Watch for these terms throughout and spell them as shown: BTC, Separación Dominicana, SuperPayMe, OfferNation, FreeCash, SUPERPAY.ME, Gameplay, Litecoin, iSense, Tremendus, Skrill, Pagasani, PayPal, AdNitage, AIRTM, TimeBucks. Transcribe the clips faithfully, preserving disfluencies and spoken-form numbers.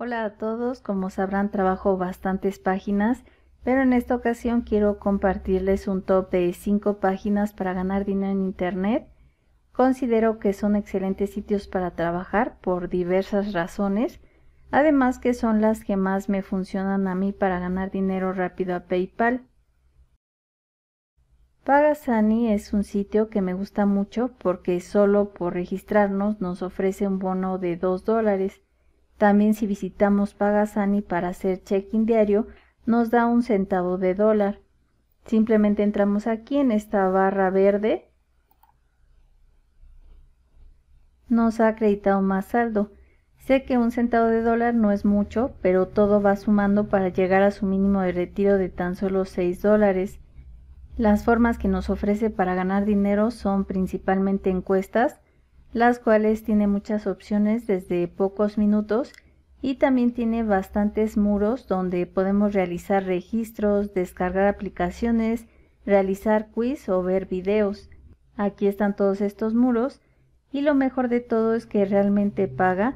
Hola a todos, como sabrán trabajo bastantes páginas, pero en esta ocasión quiero compartirles un top de cinco páginas para ganar dinero en internet. Considero que son excelentes sitios para trabajar por diversas razones, además que son las que más me funcionan a mí para ganar dinero rápido a PayPal. Pagasani es un sitio que me gusta mucho porque solo por registrarnos nos ofrece un bono de dos dólares. También si visitamos Pagasani para hacer check-in diario, nos da un centavo de dólar. Simplemente entramos aquí en esta barra verde. Nos ha acreditado más saldo. Sé que un centavo de dólar no es mucho, pero todo va sumando para llegar a su mínimo de retiro de tan solo seis dólares. Las formas que nos ofrece para ganar dinero son principalmente encuestas, las cuales tiene muchas opciones desde pocos minutos y también tiene bastantes muros donde podemos realizar registros, descargar aplicaciones, realizar quiz o ver videos. Aquí están todos estos muros y lo mejor de todo es que realmente paga.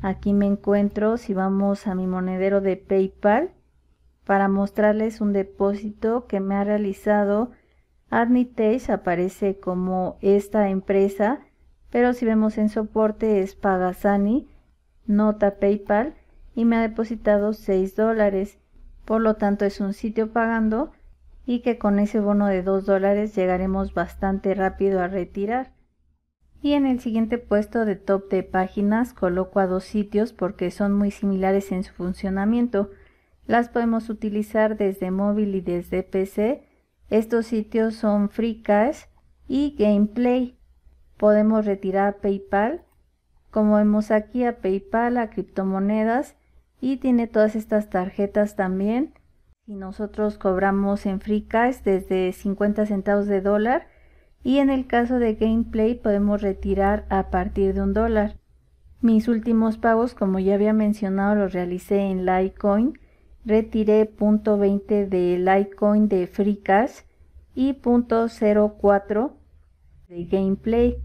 Aquí me encuentro, si vamos a mi monedero de PayPal, para mostrarles un depósito que me ha realizado AdNitage, aparece como esta empresa. Pero si vemos en soporte es Pagasani, nota PayPal, y me ha depositado seis dólares. Por lo tanto es un sitio pagando y que con ese bono de dos dólares llegaremos bastante rápido a retirar. Y en el siguiente puesto de top de páginas coloco a dos sitios porque son muy similares en su funcionamiento. Las podemos utilizar desde móvil y desde P C. Estos sitios son FreeCash y Gameplay. Podemos retirar a PayPal, como vemos aquí a PayPal, a criptomonedas, y tiene todas estas tarjetas también. Y nosotros cobramos en Free Cash desde cincuenta centavos de dólar, y en el caso de Gameplay podemos retirar a partir de un dólar. Mis últimos pagos, como ya había mencionado, los realicé en Litecoin. Retiré punto veinte de Litecoin de Free Cash y punto cero cuatro de Gameplay,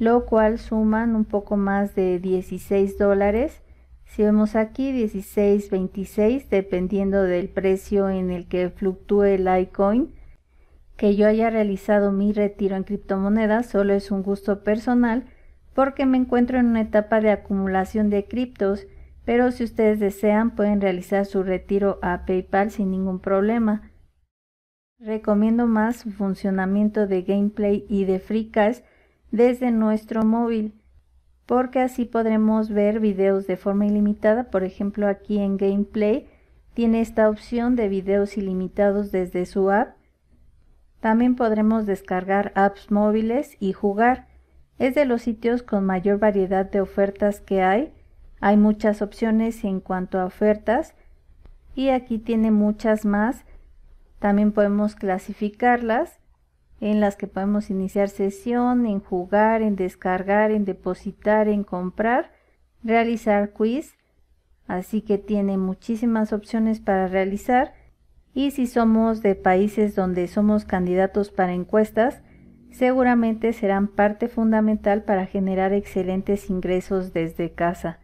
lo cual suman un poco más de dieciséis dólares. Si vemos aquí dieciséis, veintiséis, dependiendo del precio en el que fluctúe el Litecoin. Que yo haya realizado mi retiro en criptomonedas solo es un gusto personal porque me encuentro en una etapa de acumulación de criptos, pero si ustedes desean pueden realizar su retiro a PayPal sin ningún problema. Recomiendo más su funcionamiento de Gameplay y de FreeCash desde nuestro móvil, porque así podremos ver videos de forma ilimitada. Por ejemplo, aquí en Gameplay tiene esta opción de videos ilimitados desde su app. También podremos descargar apps móviles y jugar. Es de los sitios con mayor variedad de ofertas que hay. Hay muchas opciones en cuanto a ofertas y aquí tiene muchas más. También podemos clasificarlas en las que podemos iniciar sesión, en jugar, en descargar, en depositar, en comprar, realizar quiz. Así que tiene muchísimas opciones para realizar. Y si somos de países donde somos candidatos para encuestas, seguramente serán parte fundamental para generar excelentes ingresos desde casa.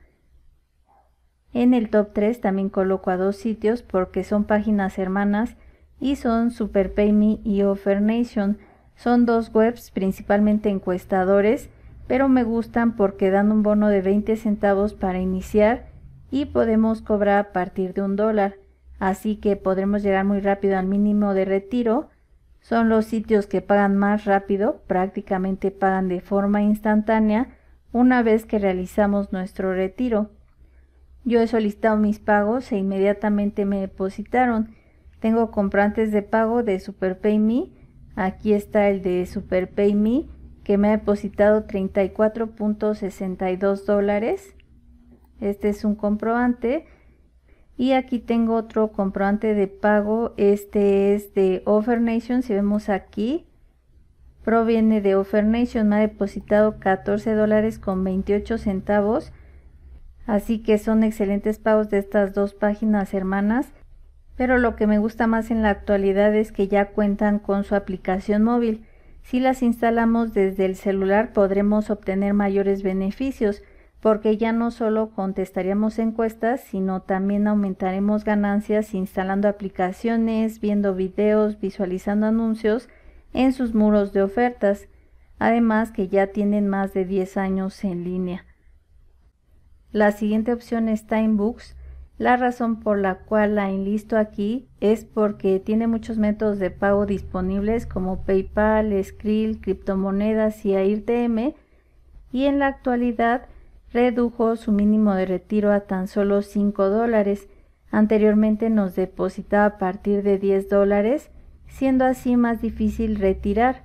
En el top tres también coloco a dos sitios porque son páginas hermanas y son SUPERPAY.ME y OfferNation. Son dos webs principalmente encuestadores, pero me gustan porque dan un bono de veinte centavos para iniciar y podemos cobrar a partir de un dólar, así que podremos llegar muy rápido al mínimo de retiro. Son los sitios que pagan más rápido, prácticamente pagan de forma instantánea una vez que realizamos nuestro retiro. Yo he solicitado mis pagos e inmediatamente me depositaron. Tengo comprantes de pago de SuperPayMe. Aquí está el de SuperPayMe que me ha depositado treinta y cuatro punto sesenta y dos dólares. Este es un comprobante. Y aquí tengo otro comprobante de pago. Este es de OfferNation. Si vemos aquí, proviene de OfferNation. Me ha depositado catorce dólares con veintiocho centavos. Así que son excelentes pagos de estas dos páginas hermanas. Pero lo que me gusta más en la actualidad es que ya cuentan con su aplicación móvil. Si las instalamos desde el celular podremos obtener mayores beneficios. porque ya no solo contestaríamos encuestas, sino también aumentaremos ganancias instalando aplicaciones, viendo videos, visualizando anuncios en sus muros de ofertas, además que ya tienen más de diez años en línea. La siguiente opción es TimeBucks. La razón por la cual la enlisto aquí es porque tiene muchos métodos de pago disponibles como PayPal, Skrill, criptomonedas y A I R T M, y en la actualidad redujo su mínimo de retiro a tan solo cinco dólares. Anteriormente nos depositaba a partir de diez dólares, siendo así más difícil retirar,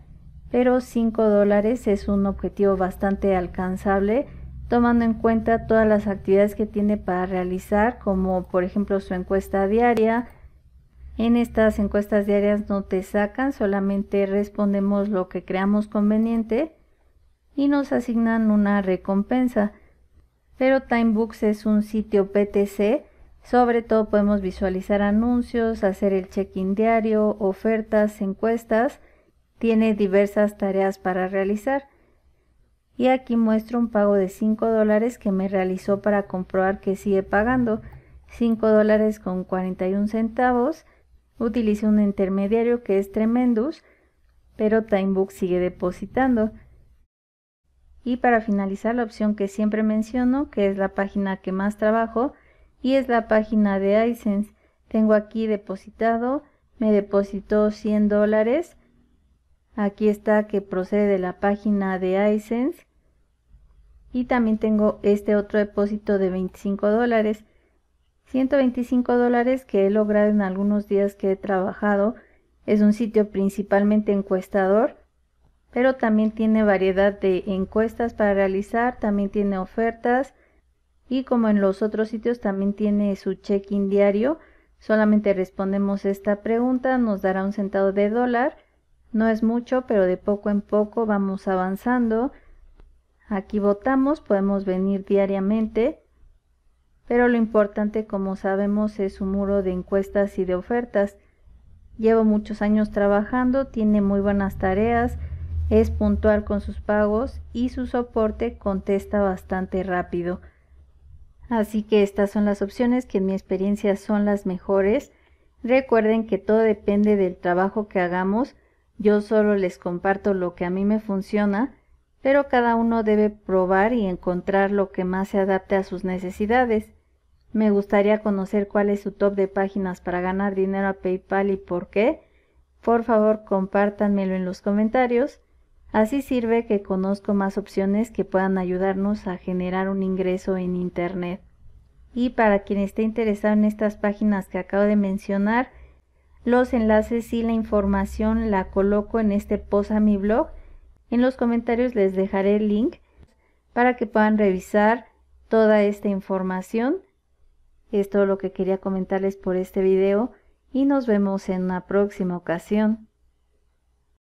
pero cinco dólares es un objetivo bastante alcanzable, tomando en cuenta todas las actividades que tiene para realizar, como por ejemplo su encuesta diaria. En estas encuestas diarias no te sacan, solamente respondemos lo que creamos conveniente y nos asignan una recompensa. Pero TimeBucks es un sitio B T C, sobre todo podemos visualizar anuncios, hacer el check-in diario, ofertas, encuestas, tiene diversas tareas para realizar. Y aquí muestro un pago de cinco dólares que me realizó para comprobar que sigue pagando, cinco dólares con cuarenta y un centavos. Utilicé un intermediario que es Tremendus, pero TimeBucks sigue depositando. Y para finalizar, la opción que siempre menciono, que es la página que más trabajo, y es la página de iSense. Tengo aquí depositado, me depositó cien dólares. Aquí está que procede de la página de iSense, y también tengo este otro depósito de veinticinco dólares, ciento veinticinco dólares que he logrado en algunos días que he trabajado. Es un sitio principalmente encuestador, pero también tiene variedad de encuestas para realizar, también tiene ofertas, y como en los otros sitios también tiene su check-in diario. Solamente respondemos esta pregunta, nos dará un centavo de dólar. No es mucho, pero de poco en poco vamos avanzando. Aquí votamos, podemos venir diariamente, pero lo importante, como sabemos, es su muro de encuestas y de ofertas. Llevo muchos años trabajando, tiene muy buenas tareas, es puntual con sus pagos y su soporte contesta bastante rápido. Así que estas son las opciones que en mi experiencia son las mejores. Recuerden que todo depende del trabajo que hagamos. Yo solo les comparto lo que a mí me funciona, pero cada uno debe probar y encontrar lo que más se adapte a sus necesidades. Me gustaría conocer cuál es su top de páginas para ganar dinero a PayPal y por qué. Por favor, compártanmelo en los comentarios. Así sirve que conozco más opciones que puedan ayudarnos a generar un ingreso en Internet. Y para quien esté interesado en estas páginas que acabo de mencionar, los enlaces y la información la coloco en este post a mi blog. En los comentarios les dejaré el link para que puedan revisar toda esta información. Es todo lo que quería comentarles por este video y nos vemos en una próxima ocasión.